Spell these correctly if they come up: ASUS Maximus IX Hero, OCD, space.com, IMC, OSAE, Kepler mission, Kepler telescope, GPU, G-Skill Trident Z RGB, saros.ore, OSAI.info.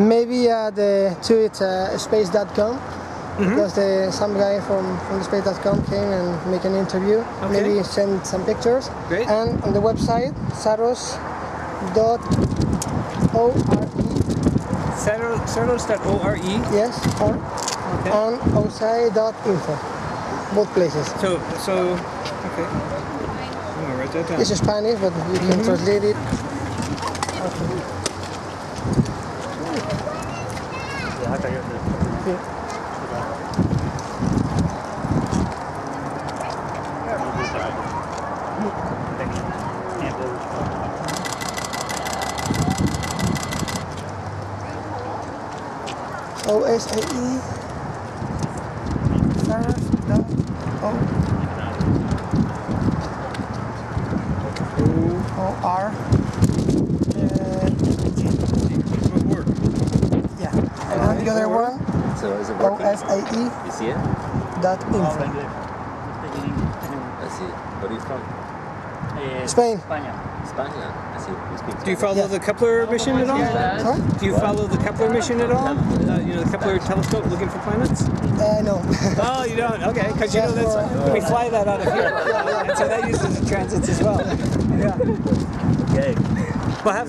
Maybe to space.com, because some guy from space.com came and make an interview. Okay. Maybe send some pictures. Great. And on the website saros.ore. Yes. Or okay. On OSAI.info, both places. So okay. I'm gonna write that down. It's Spanish, but you can translate it. Okay. OSAE, saros.ore. Yeah, and on the other one, OSAE. You see it? .info. I see it. Where are you from? Spain. Do you follow the Kepler mission at all? Sorry? Do you follow the Kepler mission at all? You know, the Kepler telescope looking for planets? No. Oh, you don't? Okay, because you know that's, we fly that out of here. And so that uses the transits as well. Yeah. Okay. Well, have